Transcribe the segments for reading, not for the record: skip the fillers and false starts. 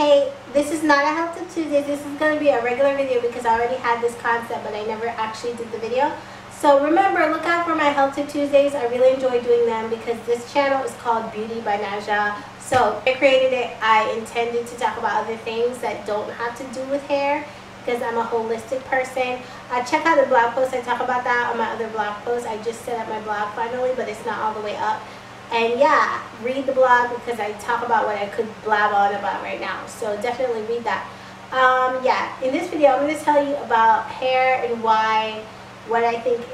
Hey, this is not a Health Tip Tuesday. This is going to be a regular video because I already had this concept but I never actually did the video. So remember, look out for my Health Tip Tuesdays. I really enjoy doing them because this channel is called Beauty by Najah. So I created it. I intended to talk about other things that don't have to do with hair because I'm a holistic person. Check out the blog post. I talk about that on my other blog post. I just set up my blog finally, but it's not all the way up. And yeah, read the blog because I talk about what I could blab on about right now. So definitely read that. Yeah, in this video I'm going to tell you about hair and why, what I think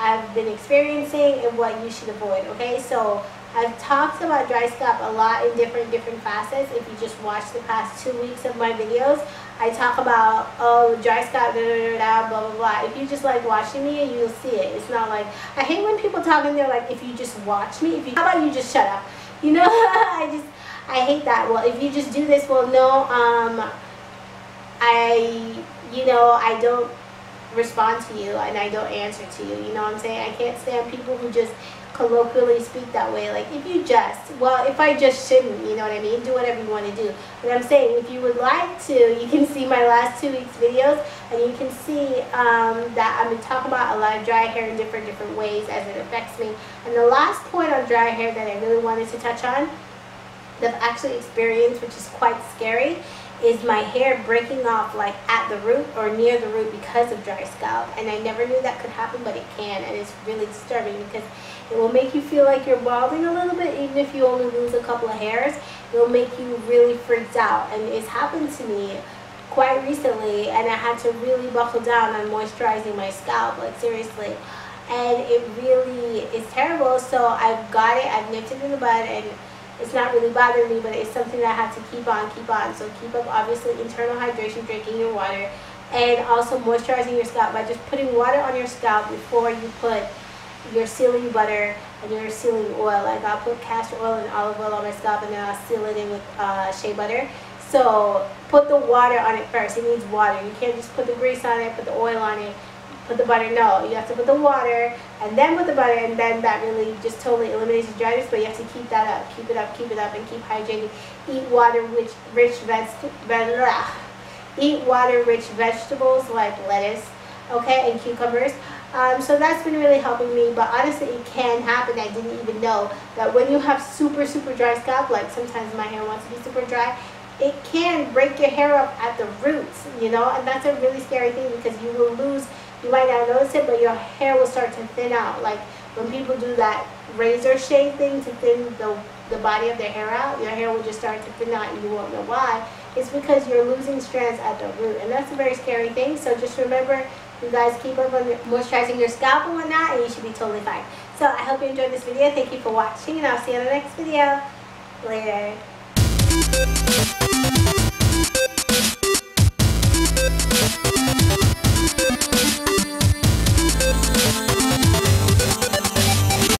I've been experiencing and what you should avoid, okay? So I've talked about dry scalp a lot in different facets. If you just watch the past 2 weeks of my videos, I talk about, oh, dry scalp, da, da, da, da, blah, blah, blah. If you just like watching me, you'll see it. It's not like, I hate when people talk and they're like, if you just watch me, how about you just shut up? You know, I hate that. Well, if you just do this, well, no, I don't respond to you and I don't answer to you. You know what I'm saying? I can't stand people who just colloquially speak that way, like if you just, well, if I just shouldn't, you know what I mean? Do whatever you want to do. But I'm saying if you would like to, you can see my last 2 weeks videos and you can see that I've been talking about a lot of dry hair in different ways as it affects me. And the last point on dry hair that I really wanted to touch on that I've actually experienced, which is quite scary, is my hair breaking off like at the root or near the root because of dry scalp. And I never knew that could happen, but it can, and it's really disturbing because it will make you feel like you're balding a little bit, even if you only lose a couple of hairs. It will make you really freaked out, and it's happened to me quite recently, and I had to really buckle down on moisturizing my scalp, like seriously. And it really is terrible, so I've got it, I've nipped it in the bud, and it's not really bothering me, but it's something that I have to keep on. So keep up, obviously, internal hydration, drinking your water, and also moisturizing your scalp by just putting water on your scalp before you put your sealing butter and your sealing oil. Like I'll put castor oil and olive oil on my scalp and then I'll seal it in with shea butter. So put the water on it first. It needs water. You can't just put the grease on it, put the oil on it, put the butter. No, you have to put the water and then put the butter, and then that really just totally eliminates the dryness, but you have to keep that up. Keep it up and keep hydrating. Eat water-rich vegetables like lettuce, okay, and cucumbers. So that's been really helping me, but honestly it can happen. I didn't even know that when you have super dry scalp, like sometimes my hair wants to be super dry, it can break your hair up at the roots, you know, and that's a really scary thing because you will lose, you might not notice it, but your hair will start to thin out. Like when people do that razor shave thing to thin the body of their hair out, your hair will just start to thin out and you won't know why. It's because you're losing strands at the root, and that's a very scary thing. So just remember, you guys keep up on moisturizing your scalp and whatnot, and you should be totally fine. So I hope you enjoyed this video. Thank you for watching, and I'll see you in the next video. Later.